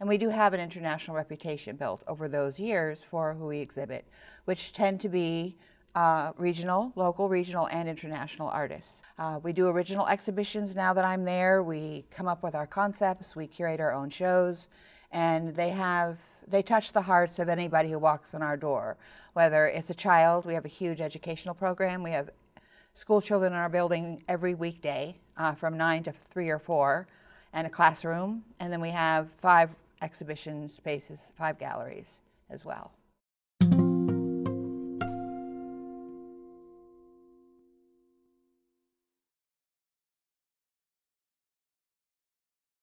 And we do have an international reputation built over those years for who we exhibit, which tend to be regional, local, regional, and international artists. We do original exhibitions now that I'm there. We come up with our concepts, we curate our own shows, and they touch the hearts of anybody who walks in our door. Whether it's a child, we have a huge educational program. We have school children in our building every weekday from 9 to 3 or 4 and a classroom. And then we have 5 exhibition spaces, 5 galleries as well.